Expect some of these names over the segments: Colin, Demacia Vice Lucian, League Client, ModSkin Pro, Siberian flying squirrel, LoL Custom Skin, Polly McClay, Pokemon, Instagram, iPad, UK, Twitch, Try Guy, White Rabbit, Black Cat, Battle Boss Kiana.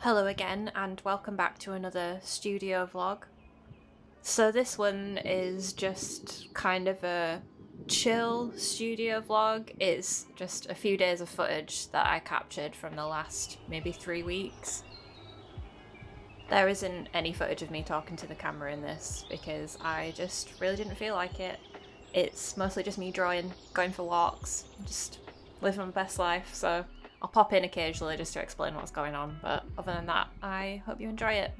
Hello again and welcome back to another studio vlog. So this one is just kind of a chill studio vlog. It's just a few days of footage that I captured from the last maybe 3 weeks. There isn't any footage of me talking to the camera in this because I just really didn't feel like it. It's mostly just me drawing, going for walks, just living my best life, so I'll pop in occasionally just to explain what's going on, but other than that, I hope you enjoy it.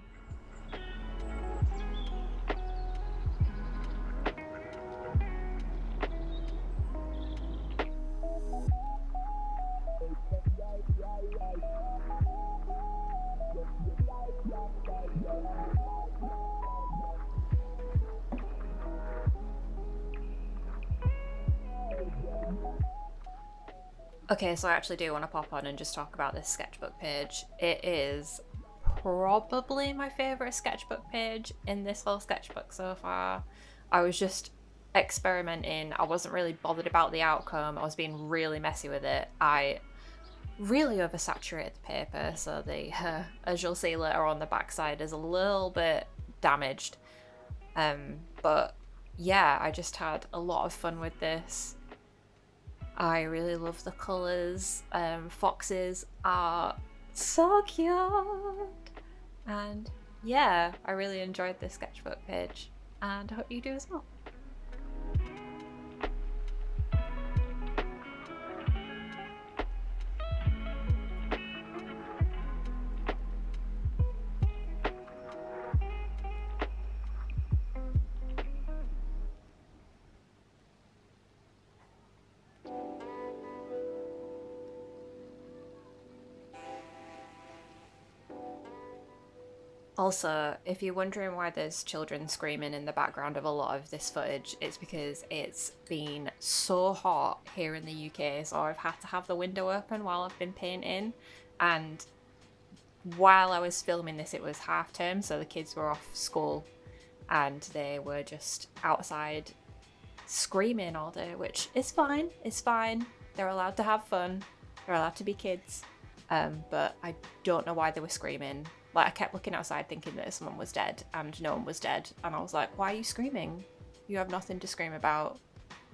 Okay, so I actually do want to pop on and just talk about this sketchbook page. It is probably my favourite sketchbook page in this whole sketchbook so far. I was just experimenting. I wasn't really bothered about the outcome. I was being really messy with it. I really oversaturated the paper, so the, as you'll see later on, the backside is a little bit damaged. But yeah, I just had a lot of fun with this. I really love the colours. Foxes are so cute, and yeah, I really enjoyed this sketchbook page and I hope you do as well. Also, if you're wondering why there's children screaming in the background of a lot of this footage, it's because it's been so hot here in the UK, so I've had to have the window open while I've been painting, and while I was filming this it was half term, so the kids were off school and they were just outside screaming all day, which is fine, it's fine. They're allowed to have fun, they're allowed to be kids, but I don't know why they were screaming. Like, I kept looking outside thinking that someone was dead, and no one was dead, and I was like, why are you screaming? You have nothing to scream about.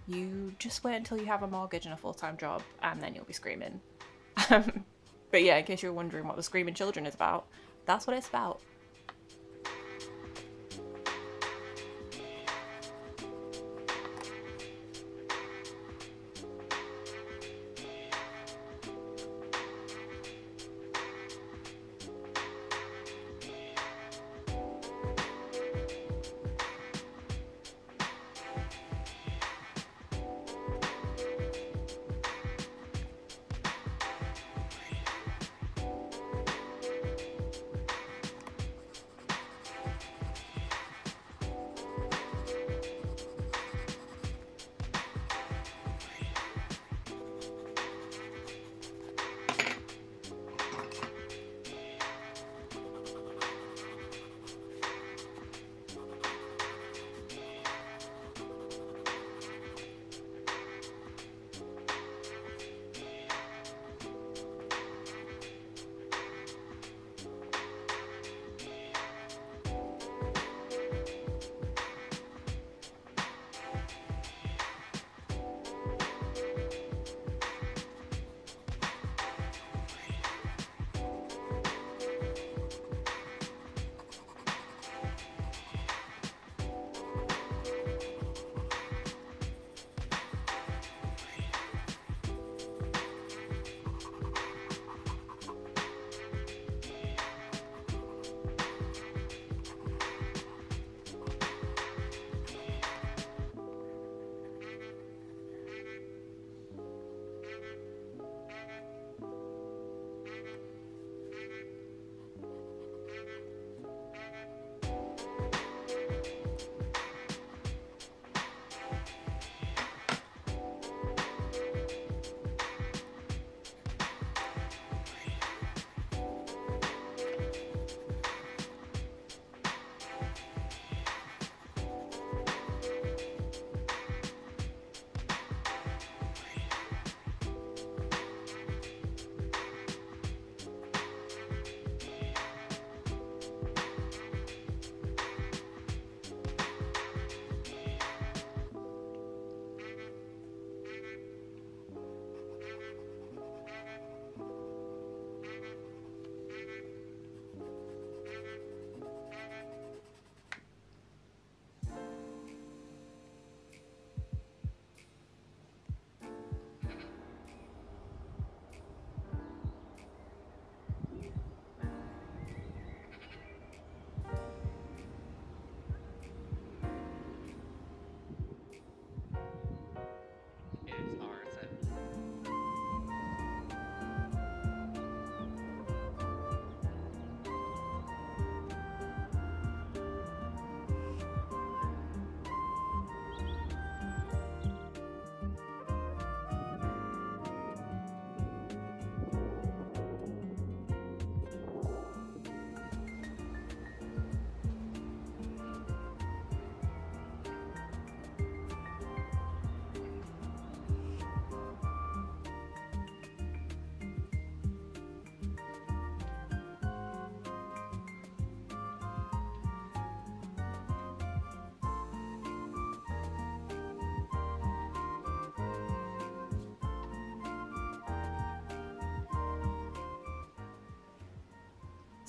You just wait until you have a mortgage and a full-time job and then you'll be screaming. But yeah, in case you're wondering what the screaming children is about, that's what it's about.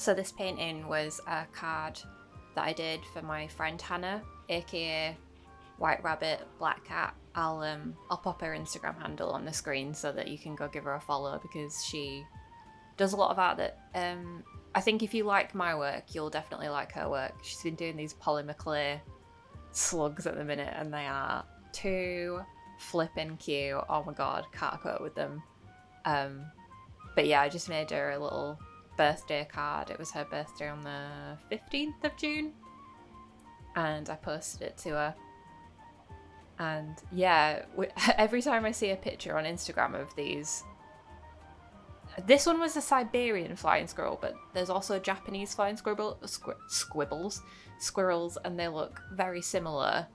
So this painting was a card that I did for my friend Hannah, aka White Rabbit, Black Cat. I'll pop her Instagram handle on the screen so that you can go give her a follow, because she does a lot of art that I think if you like my work, you'll definitely like her work. She's been doing these Polly McClay slugs at the minute and they are too flipping cute. Oh my god, can't cope with them. But yeah, I just made her a little birthday card. It was her birthday on the 15th of June and I posted it to her. And yeah, every time I see a picture on Instagram of these, this one was a Siberian flying squirrel, but there's also Japanese flying squirrels, and they look very similar.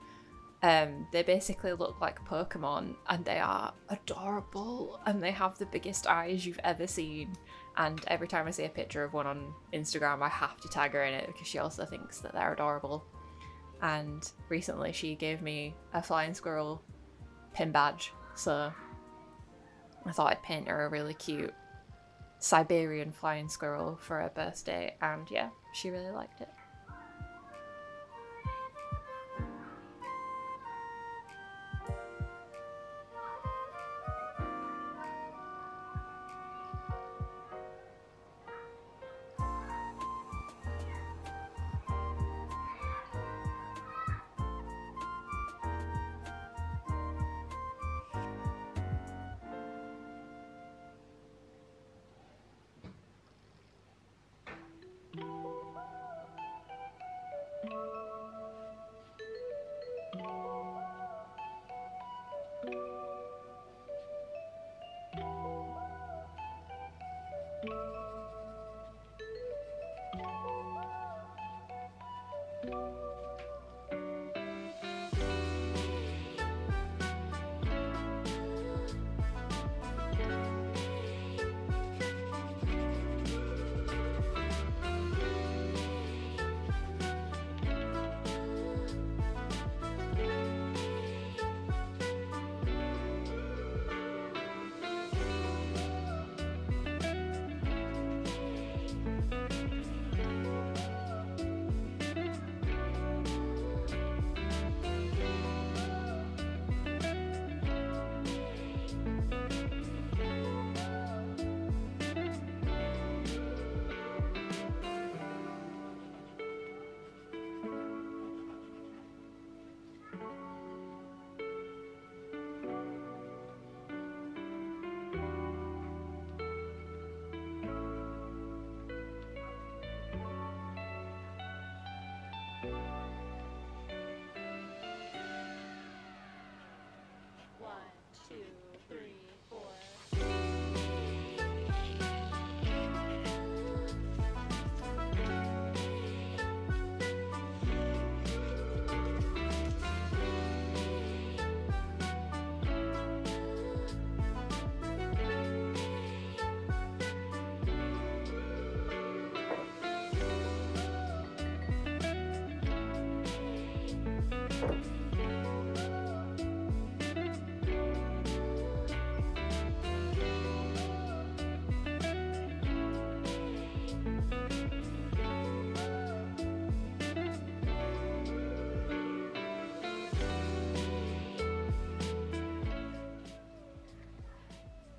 They basically look like Pokemon, and they are adorable, and they have the biggest eyes you've ever seen. And every time I see a picture of one on Instagram, I have to tag her in it because she also thinks that they're adorable. And recently she gave me a flying squirrel pin badge, so I thought I'd paint her a really cute Siberian flying squirrel for her birthday, and yeah, she really liked it.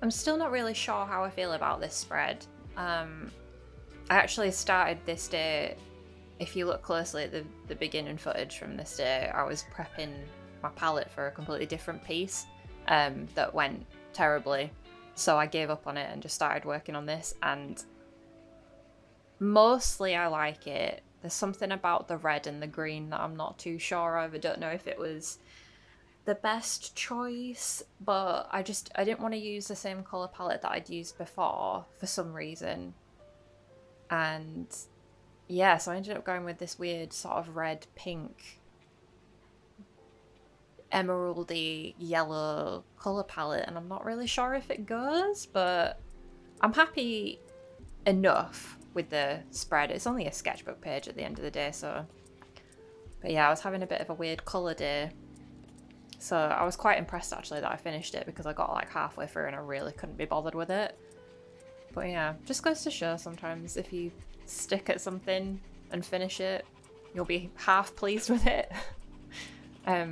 I'm still not really sure how I feel about this spread. I actually started this day, if you look closely at the beginning footage from this day, I was prepping my palette for a completely different piece that went terribly. So I gave up on it and just started working on this, and mostly I like it. There's something about the red and the green that I'm not too sure of. I don't know if it was the best choice, but I didn't want to use the same color palette that I'd used before for some reason, and yeah, so I ended up going with this weird sort of red, pink, emeraldy yellow color palette, and I'm not really sure if it goes, but I'm happy enough with the spread. It's only a sketchbook page at the end of the day, so but yeah, I was having a bit of a weird color day. So I was quite impressed actually that I finished it, because I got like halfway through and I really couldn't be bothered with it. But yeah, just goes to show sometimes if you stick at something and finish it, you'll be half pleased with it. But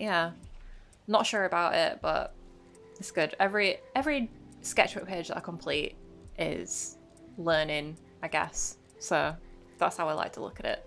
yeah, not sure about it, but it's good. Every sketchbook page that I complete is learning, I guess. So that's how I like to look at it.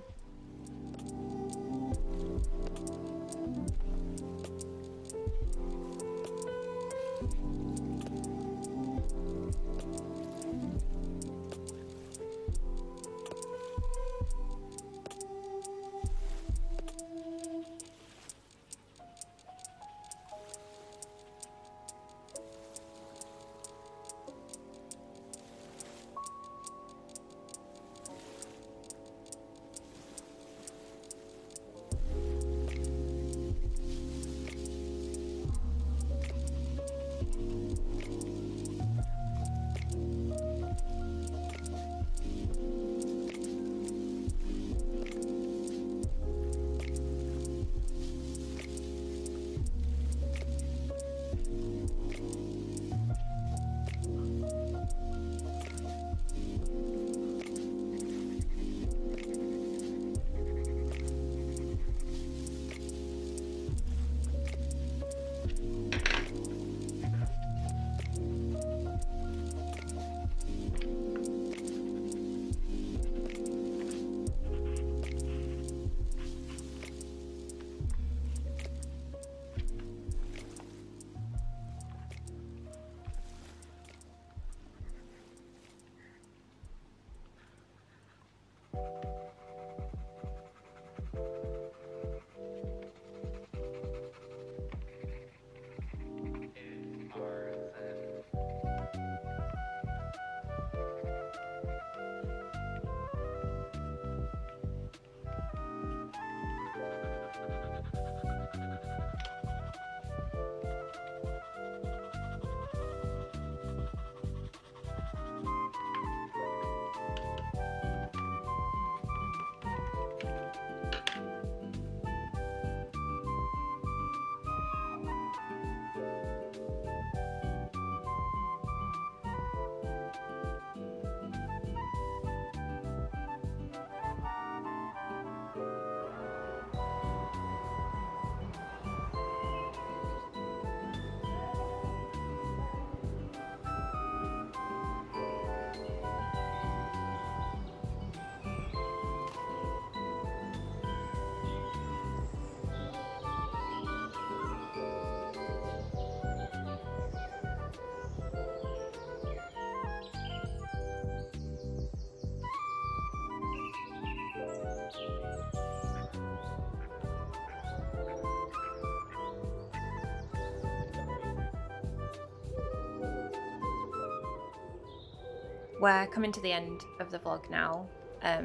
We're coming to the end of the vlog now. I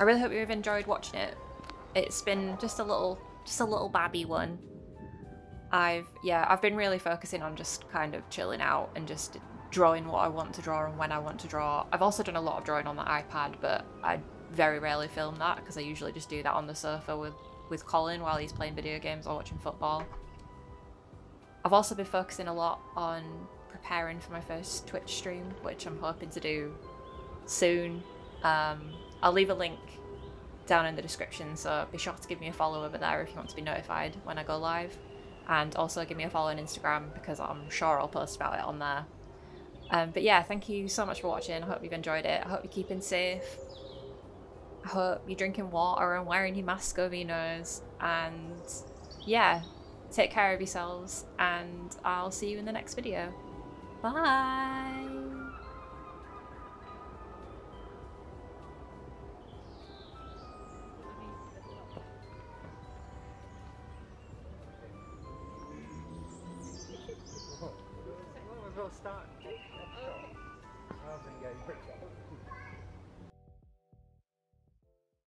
really hope you've enjoyed watching it. It's been just a little babby one. I've been really focusing on just kind of chilling out and just drawing what I want to draw and when I want to draw. I've also done a lot of drawing on the iPad, but I very rarely film that because I usually just do that on the sofa with Colin while he's playing video games or watching football. I've also been focusing a lot on preparing for my first Twitch stream, which I'm hoping to do soon. I'll leave a link down in the description, so be sure to give me a follow over there if you want to be notified when I go live, and also give me a follow on Instagram because I'm sure I'll post about it on there. But yeah, thank you so much for watching. I hope you've enjoyed it. I hope you're keeping safe. I hope you're drinking water and wearing your mask over your nose, and yeah, take care of yourselves, and I'll see you in the next video. Bye.